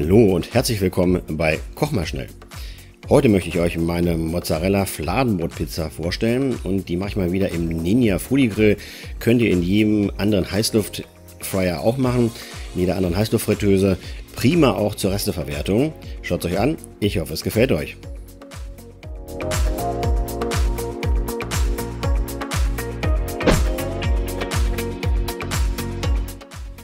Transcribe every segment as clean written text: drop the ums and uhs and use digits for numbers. Hallo und herzlich willkommen bei Koch mal schnell. Heute möchte ich euch meine Mozzarella Fladenbrot Pizza vorstellen und die mache ich mal wieder im Ninja Foodi Grill. Könnt ihr in jedem anderen Heißluftfryer auch machen, in jeder anderen Heißluftfritteuse. Prima auch zur Resteverwertung. Schaut es euch an, ich hoffe es gefällt euch.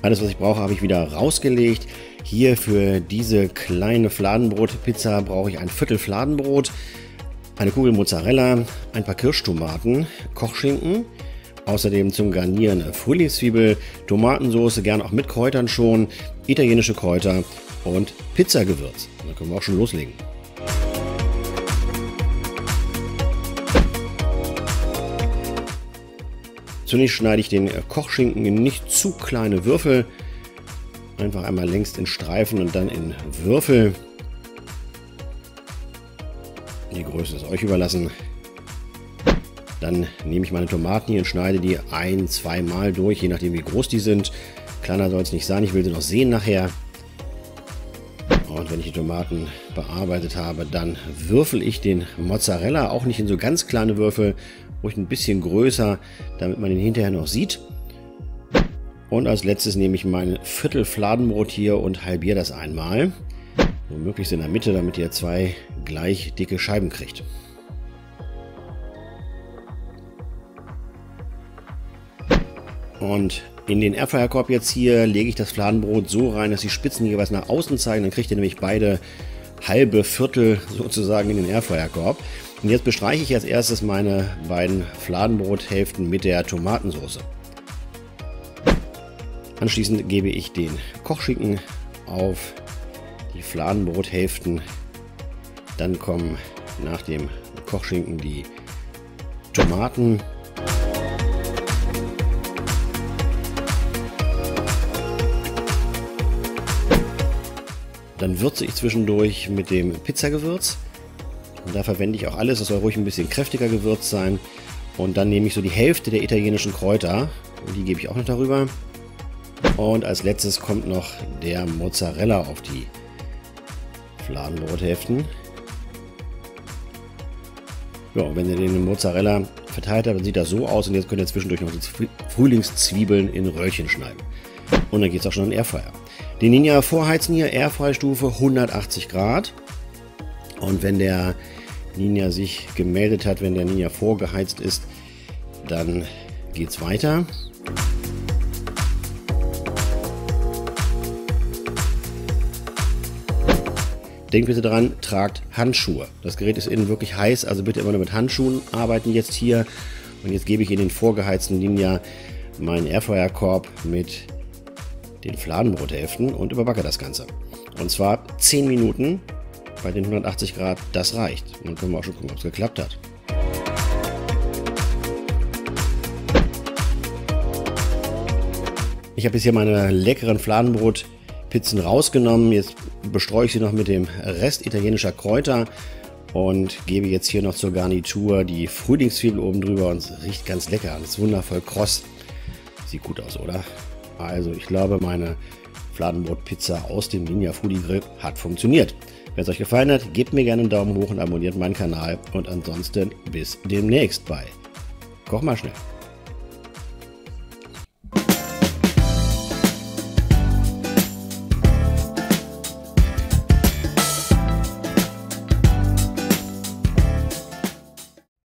Alles, was ich brauche, habe ich wieder rausgelegt. Hier für diese kleine Fladenbrotpizza brauche ich ein Viertel Fladenbrot, eine Kugel Mozzarella, ein paar Kirschtomaten, Kochschinken, außerdem zum Garnieren eine Frühlingszwiebel, Tomatensoße, gern auch mit Kräutern schon, italienische Kräuter und Pizzagewürz. Da können wir auch schon loslegen. Zunächst schneide ich den Kochschinken in nicht zu kleine Würfel, einfach einmal längst in Streifen und dann in Würfel. Die Größe ist euch überlassen. Dann nehme ich meine Tomaten hier und schneide die ein-, zweimal durch, je nachdem wie groß die sind. Kleiner soll es nicht sein, ich will sie noch sehen nachher. Und wenn ich die Tomaten bearbeitet habe, dann würfel ich den Mozzarella, auch nicht in so ganz kleine Würfel, ruhig ein bisschen größer, damit man ihn hinterher noch sieht. Und als letztes nehme ich mein Viertel Fladenbrot hier und halbiere das einmal, so möglichst in der Mitte, damit ihr zwei gleich dicke Scheiben kriegt. Und in den Airfryer-Korb jetzt hier lege ich das Fladenbrot so rein, dass die Spitzen jeweils nach außen zeigen. Dann kriegt ihr nämlich beide halbe Viertel sozusagen in den Airfryer-Korb. Und jetzt bestreiche ich als erstes meine beiden Fladenbrothälften mit der Tomatensauce. Anschließend gebe ich den Kochschinken auf die Fladenbrothälften. Dann kommen nach dem Kochschinken die Tomaten. Dann würze ich zwischendurch mit dem Pizzagewürz. Und da verwende ich auch alles, das soll ruhig ein bisschen kräftiger gewürzt sein. Und dann nehme ich so die Hälfte der italienischen Kräuter und die gebe ich auch noch darüber. Und als letztes kommt noch der Mozzarella auf die Fladenbrothälften. Ja, und wenn ihr den Mozzarella verteilt habt, dann sieht das so aus. Und jetzt könnt ihr zwischendurch noch die Frühlingszwiebeln in Röllchen schneiden. Und dann geht es auch schon in den Airfryer. Den Ninja vorheizen hier, Airfry-Stufe 180 Grad. Und wenn der Ninja sich gemeldet hat, wenn der Ninja vorgeheizt ist, dann geht es weiter. Denkt bitte dran, tragt Handschuhe. Das Gerät ist innen wirklich heiß, also bitte immer nur mit Handschuhen arbeiten jetzt hier. Und jetzt gebe ich in den vorgeheizten Ninja meinen Airfryer-Korb mit den Fladenbrothälften und überbacke das Ganze. Und zwar 10 Minuten bei den 180 Grad, das reicht. Und dann können wir auch schon gucken, ob es geklappt hat. Ich habe jetzt hier meine leckeren Fladenbrotpizzen rausgenommen. Jetzt bestreue ich sie noch mit dem Rest italienischer Kräuter und gebe jetzt hier noch zur Garnitur die Frühlingszwiebel oben drüber und es riecht ganz lecker. Das ist wundervoll kross. Sieht gut aus, oder? Also ich glaube, meine Fladenbrotpizza aus dem Ninja Foodi Grill hat funktioniert. Wenn es euch gefallen hat, gebt mir gerne einen Daumen hoch und abonniert meinen Kanal. Und ansonsten bis demnächst bei Koch mal schnell.